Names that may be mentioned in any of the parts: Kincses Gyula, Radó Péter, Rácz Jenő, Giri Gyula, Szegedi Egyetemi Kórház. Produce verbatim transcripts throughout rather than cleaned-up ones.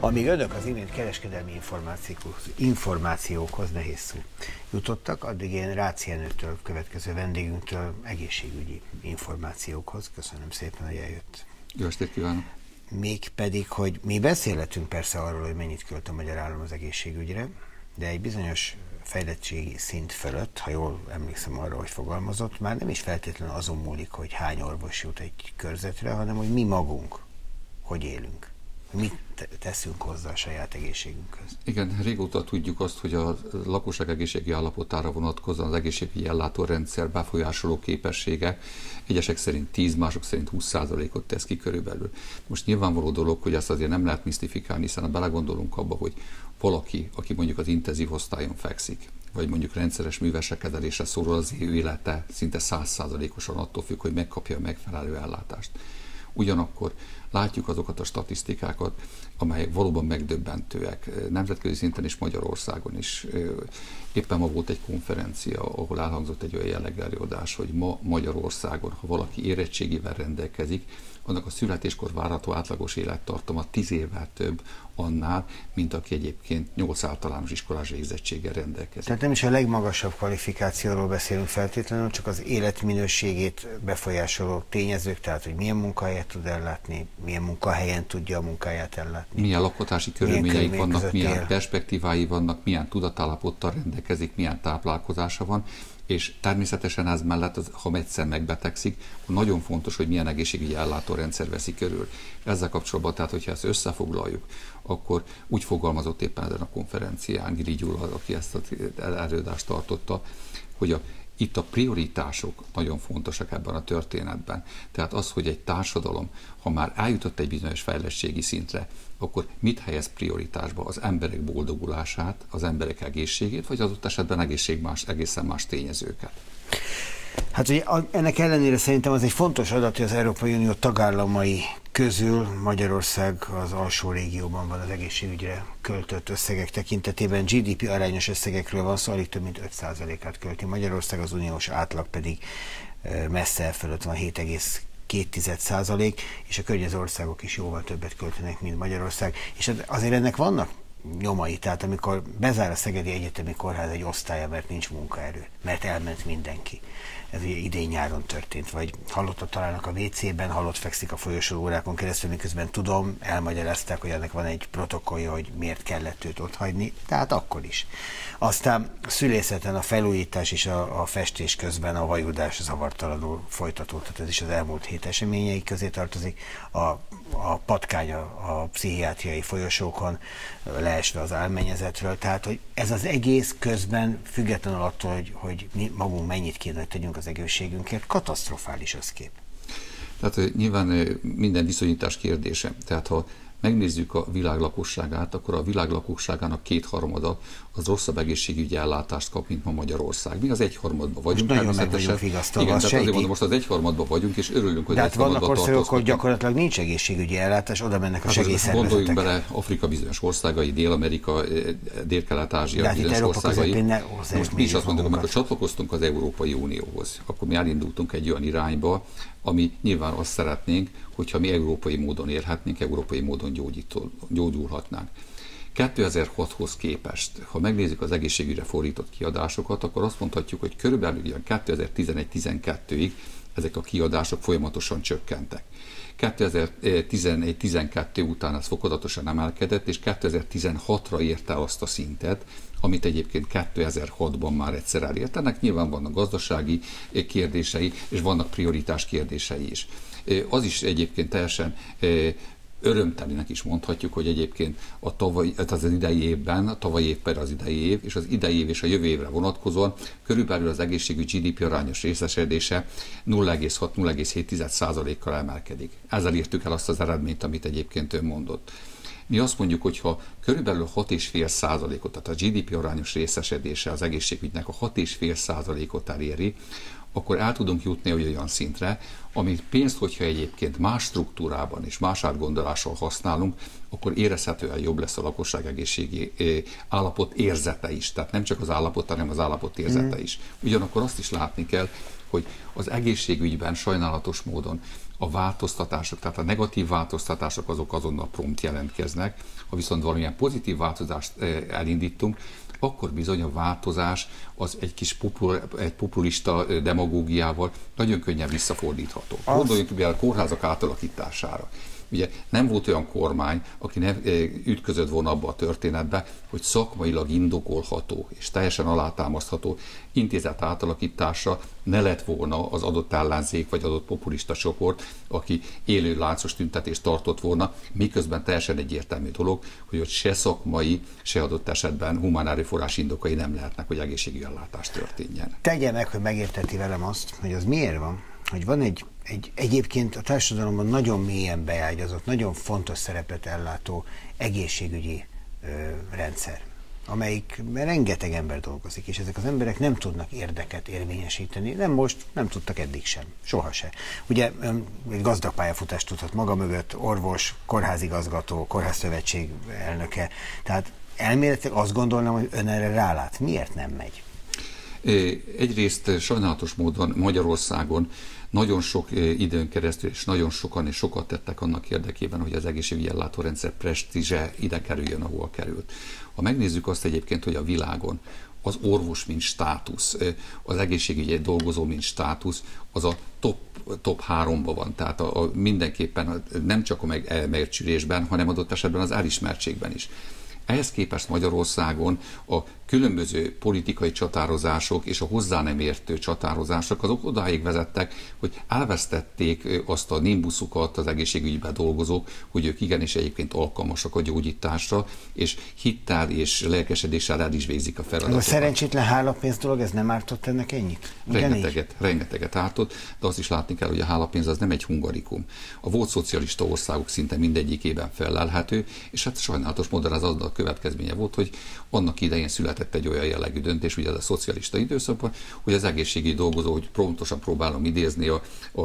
Amíg önök az imént kereskedelmi információkhoz, nehéz szó, jutottak, addig én Rácz Jenőtől, következő vendégünktől egészségügyi információkhoz. Köszönöm szépen, hogy eljött. Jó estét kívánok! Mégpedig, hogy mi beszélhetünk persze arról, hogy mennyit költ a magyar állam az egészségügyre, de egy bizonyos fejlettségi szint fölött, ha jól emlékszem arra, hogy fogalmazott, már nem is feltétlenül azon múlik, hogy hány orvos jut egy körzetre, hanem hogy mi magunk, hogy élünk. Mit teszünk hozzá a saját egészségünkhöz? Igen, régóta tudjuk azt, hogy a lakosság egészségi állapotára vonatkozóan az egészségügyi ellátórendszer befolyásoló képessége egyesek szerint tíz, mások szerint húsz százalékot tesz ki körülbelül. Most nyilvánvaló dolog, hogy ezt azért nem lehet misztifikálni, hiszen ha belegondolunk abba, hogy valaki, aki mondjuk az intenzív osztályon fekszik, vagy mondjuk rendszeres művesek kezelésre szorul, az ő élete szinte száz százalékosan attól függ, hogy megkapja a megfelelő ellátást. Ugyanakkor látjuk azokat a statisztikákat, amelyek valóban megdöbbentőek. Nemzetközi szinten is, Magyarországon is. Éppen ma volt egy konferencia, ahol elhangzott egy olyan jellegű előadás, hogy ma Magyarországon, ha valaki érettségével rendelkezik, annak a születéskor várható átlagos élettartama tíz évvel több annál, mint aki egyébként nyolc általános iskolás végzettséggel rendelkezik. Tehát nem is a legmagasabb kvalifikációról beszélünk feltétlenül, csak az életminőségét befolyásoló tényezők, tehát hogy milyen munkáját tud ellátni, milyen munkahelyen tudja a munkáját ellátni. Milyen lakhatási körülményei vannak, milyen él. perspektívái vannak, milyen tudatállapottal rendelkezik, milyen táplálkozása van. És természetesen ez mellett, az, ha egyszer megbetegszik, nagyon fontos, hogy milyen egészségügyi ellátórendszer veszi körül. Ezzel kapcsolatban, tehát hogyha ezt összefoglaljuk, akkor úgy fogalmazott éppen ezen a konferencián Giri Gyula, aki ezt az előadást tartotta, hogy a, itt a prioritások nagyon fontosak ebben a történetben. Tehát az, hogy egy társadalom, ha már eljutott egy bizonyos fejlettségi szintre, akkor mit helyez prioritásba? Az emberek boldogulását, az emberek egészségét, vagy adott esetben egészség más, egészen más tényezőket? Hát ugye ennek ellenére szerintem az egy fontos adat, hogy az Európai Unió tagállamai közül Magyarország az alsó régióban van az egészségügyre költött összegek tekintetében. gé dé pé arányos összegekről van szó, alig több mint öt százalékát költi Magyarország, az uniós átlag pedig messze el fölött van, hét egész két százalék, és a környező országok is jóval többet költenek, mint Magyarország. És azért ennek vannak nyomai, tehát amikor bezár a Szegedi Egyetemi Kórház egy osztálya, mert nincs munkaerő, mert elment mindenki. Ez ugye idén-nyáron történt, vagy halottat találnak a vé cében, halott fekszik a folyosó órákon keresztül, miközben tudom, elmagyarázták, hogy ennek van egy protokollja, hogy miért kellett őt otthagyni, tehát akkor is. Aztán szülészeten a felújítás és a, a festés közben a vajudás zavartalanul folytatódhat, ez is az elmúlt hét eseményei közé tartozik. A, a patkány a, a pszichiátriai folyosókon leesve az álmennyezetről, tehát hogy ez az egész közben, függetlenül attól, hogy, hogy mi magunk mennyit kéne, hogy tegyünk az egészségünkért, katasztrofális az kép. Tehát nyilván minden viszonyítás kérdése. Tehát ha megnézzük a világ lakosságát, akkor a világ lakosságának kétharmada az rosszabb egészségügyi ellátást kap, mint ma Magyarország. Mi az egyharmadban vagyunk. Most nagyon meg vagyunk vigasztalva. Igen, tehát mondom, most az egyharmadban vagyunk, és örülünk, hogy egyharmadban tartozunk. De hát vannak országok, hogy gyakorlatilag nincs egészségügyi ellátás, oda mennek a segélyszervezetek. Gondoljunk bele, Afrika bizonyos országai, Dél-Amerika, Dél-Kelet-Ázsia bizonyos országai. Most mi is azt mondjuk, amikor csatlakoztunk az Európai Unióhoz, akkor mi elindultunk egy olyan irányba, ami nyilván azt szeretnénk, hogyha mi európai módon élhetnénk, európai módon gyógyító, gyógyulhatnánk. kétezer-hathoz képest, ha megnézzük az egészségügyre fordított kiadásokat, akkor azt mondhatjuk, hogy körülbelül ilyen kétezer-tizenegy-tizenkettőig ezek a kiadások folyamatosan csökkentek. kétezer-tizenegy-tizenkettő után ez fokozatosan emelkedett, és kétezer-tizenhatra érte azt a szintet, amit egyébként kétezer-hatban már egyszer elért. Ennek nyilván vannak gazdasági kérdései, és vannak prioritás kérdései is. Az is egyébként teljesen örömtelinek is mondhatjuk, hogy egyébként a tavaly, az idei évben, a tavalyi évben az idei év, és az idei év és a jövő évre vonatkozóan körülbelül az egészségügy gé dé pé arányos részesedése nulla egész hat-nulla egész hét százalékkal emelkedik. Ezzel értük el azt az eredményt, amit egyébként ön mondott. Mi azt mondjuk, hogy ha körülbelül hat egész öt százalékot, tehát a gé dé pé arányos részesedése az egészségügynek a hat egész öt százalékot eléri, akkor el tudunk jutni olyan szintre, amit pénzt, hogyha egyébként más struktúrában és más átgondolással használunk, akkor érezhetően jobb lesz a lakosság egészségi állapot érzete is. Tehát nem csak az állapot, hanem az állapot érzete is. Ugyanakkor azt is látni kell, hogy az egészségügyben sajnálatos módon a változtatások, tehát a negatív változtatások azok azonnal prompt jelentkeznek, ha viszont valamilyen pozitív változást elindítunk, akkor bizony a változás az egy kis popul, egy populista demagógiával nagyon könnyen visszafordítható. Gondoljunk be a kórházak átalakítására. Ugye nem volt olyan kormány, aki nem ütközött volna abba a történetbe, hogy szakmailag indokolható és teljesen alátámasztható intézet átalakítása ne lett volna az adott ellenzék vagy adott populista csoport, aki élő láncos tüntetést tartott volna, miközben teljesen egyértelmű dolog, hogy ott se szakmai, se adott esetben humán erőforrás indokai nem lehetnek, hogy egészségügyi ellátás történjen. Tegye meg, hogy megérteti velem azt, hogy az miért van, hogy van egy Egy, egyébként a társadalomban nagyon mélyen beágyazott, nagyon fontos szerepet ellátó egészségügyi ö, rendszer, amelyik rengeteg ember dolgozik, és ezek az emberek nem tudnak érdeket érvényesíteni, nem most, nem tudtak eddig sem, soha se. Ugye egy gazdag pályafutást tudhat maga mögött, orvos, kórházigazgató, kórházszövetség elnöke, tehát elméletileg azt gondolnám, hogy ön erre rálát. Miért nem megy? Egyrészt sajnálatos módon Magyarországon nagyon sok időn keresztül, és nagyon sokan és sokat tettek annak érdekében, hogy az egészségügyi ellátórendszer presztízse ide kerüljön, ahol került. Ha megnézzük azt egyébként, hogy a világon az orvos, mint státusz, az egészségügyi dolgozó, mint státusz, az a top, top háromba van. Tehát a, a mindenképpen nem csak a megcsülésben, hanem adott esetben az elismertségben is. Ehhez képest Magyarországon a különböző politikai csatározások és a hozzá nem értő csatározások azok odáig vezettek, hogy elvesztették azt a nimbuszukat az egészségügyben dolgozók, hogy ők igenis egyébként alkalmasak a gyógyításra, és hittel és lelkesedéssel el is végzik a feladatokat. Ez a szerencsétlen hálapénz dolog, ez nem ártott ennek ennyit? Ugyanígy? Rengeteget, rengeteget ártott, de azt is látni kell, hogy a hálapénz az nem egy hungarikum. A volt szocialista országok szinte mindegyikében fellelhető, és hát sajnálatos módon ez azzal a következménye volt, hogy annak idején született egy olyan jellegű döntés, ugye ez a szocialista időszakban, hogy az egészségügyi dolgozó, hogy pontosan próbálom idézni, a, a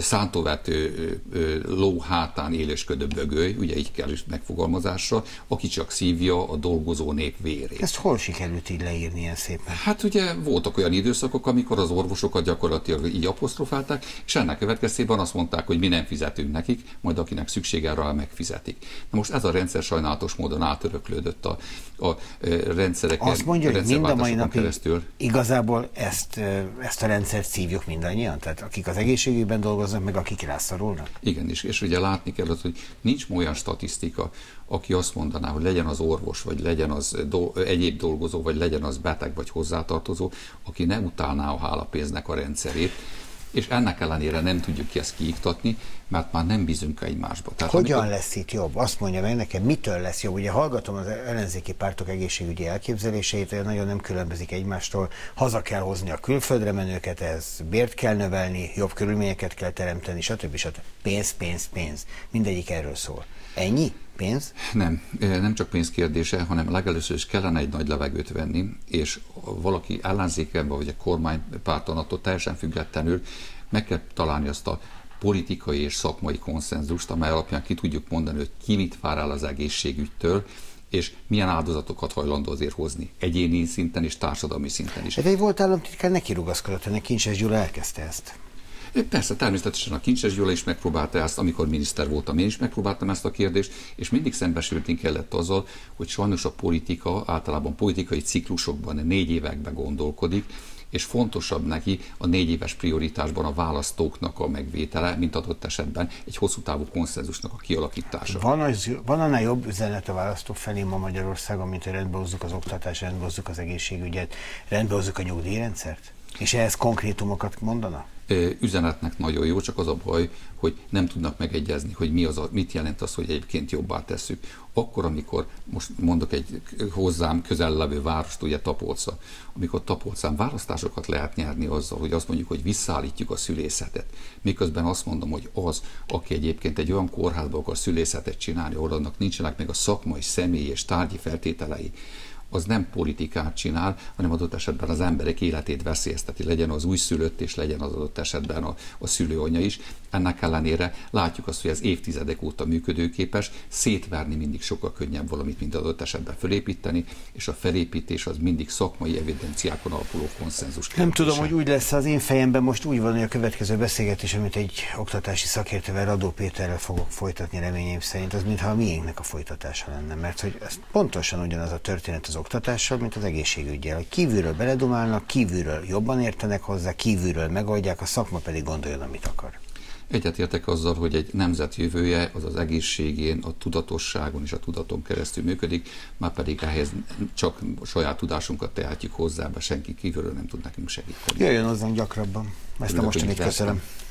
szántóvető ló hátán élősködő bögöly, ugye így kell is megfogalmazásra, aki csak szívja a dolgozó nép vérét. Ezt hol sikerült így leírni ilyen szépen? Hát ugye voltak olyan időszakok, amikor az orvosokat gyakorlatilag így apostrofálták, és ennek következtében azt mondták, hogy mi nem fizetünk nekik, majd akinek szüksége rá megfizetik. Na most ez a rendszer sajnálatos módon átöröklődött a, a rendszerek. Azt mondja, hogy mind a mai napig keresztül. Igazából ezt, ezt a rendszert szívjuk mindannyian? Tehát akik az egészségügyben dolgoznak, meg akik rászorulnak? Igen, és, és ugye látni kell, hogy nincs olyan statisztika, aki azt mondaná, hogy legyen az orvos, vagy legyen az do, egyéb dolgozó, vagy legyen az beteg, vagy hozzátartozó, aki ne utálná a hálapénznek a rendszerét. És ennek ellenére nem tudjuk ki ezt kiiktatni, mert már nem bízunk egymásba. Tehát hogyan amikor... lesz itt jobb? Azt mondja meg nekem, mitől lesz jobb? Ugye hallgatom az ellenzéki pártok egészségügyi elképzeléseit, nagyon nem különbözik egymástól. Haza kell hozni a külföldre menőket, ehhez bért kell növelni, jobb körülményeket kell teremteni, stb. stb. Pénz, pénz, pénz. Mindegyik erről szól. Ennyi? Pénz? Nem, nem csak pénz kérdése, hanem legelőször is kellene egy nagy levegőt venni, és valaki ellenzékenben vagy a kormánypárton attól teljesen függetlenül meg kell találni azt a politikai és szakmai konszenzust, amely alapján ki tudjuk mondani, hogy ki mit vár el az egészségügytől, és milyen áldozatokat hajlandó azért hozni, egyéni szinten és társadalmi szinten is. De egy volt államtitkár neki rugaszkodott, ennek Kincses Gyula elkezdte ezt. Persze, természetesen a Kincses Gyula is megpróbálta ezt, amikor miniszter voltam, én is megpróbáltam ezt a kérdést, és mindig szembesültünk kellett azzal, hogy sajnos a politika általában politikai ciklusokban, négy években gondolkodik, és fontosabb neki a négy éves prioritásban a választóknak a megvétele, mint adott esetben egy hosszú távú konszenzusnak a kialakítása. Van, az, van annál jobb üzenet a választók felé ma Magyarországon, mint hogy rendbehozzuk az oktatást, rendbehozzuk az egészségügyet, rendbehozzuk a nyugdíjrendszert? És ehhez konkrétumokat mondana? Üzenetnek nagyon jó, csak az a baj, hogy nem tudnak megegyezni, hogy mi az a, mit jelent az, hogy egyébként jobbá tesszük. Akkor, amikor, most mondok egy hozzám közel levő várost, ugye Tapolca, amikor Tapolcán választásokat lehet nyerni azzal, hogy azt mondjuk, hogy visszaállítjuk a szülészetet. Miközben azt mondom, hogy az, aki egyébként egy olyan kórházba akar szülészetet csinálni, ahol annak nincsenek meg a szakmai, személyi és tárgyi feltételei, az nem politikát csinál, hanem adott esetben az emberek életét veszélyezteti, legyen az újszülött és legyen az adott esetben a, a szülőanya is. Ennek ellenére látjuk azt, hogy ez évtizedek óta működőképes, szétverni mindig sokkal könnyebb valamit, mint adott esetben felépíteni, és a felépítés az mindig szakmai evidenciákon alapuló konszenzus. Nem tudom, hogy úgy lesz, az én fejemben most úgy van, hogy a következő beszélgetés, amit egy oktatási szakértővel, Radó Péterrel fogok folytatni reményeim szerint, az mintha a miénknek a folytatása lenne, mert hogy ez pontosan ugyanaz a történet az oktatással, mint az egészségügyel, hogy kívülről beledumálnak, kívülről jobban értenek hozzá, kívülről megoldják, a szakma pedig gondoljon, amit akar. Egyetértek azzal, hogy egy nemzet jövője az az egészségén, a tudatosságon és a tudaton keresztül működik, már pedig ehhez csak saját tudásunkat tehetjük hozzá, senki kívülről nem tud nekünk segíteni. Jöjjön hozzánk gyakrabban. Ezt a mostanit köszönöm.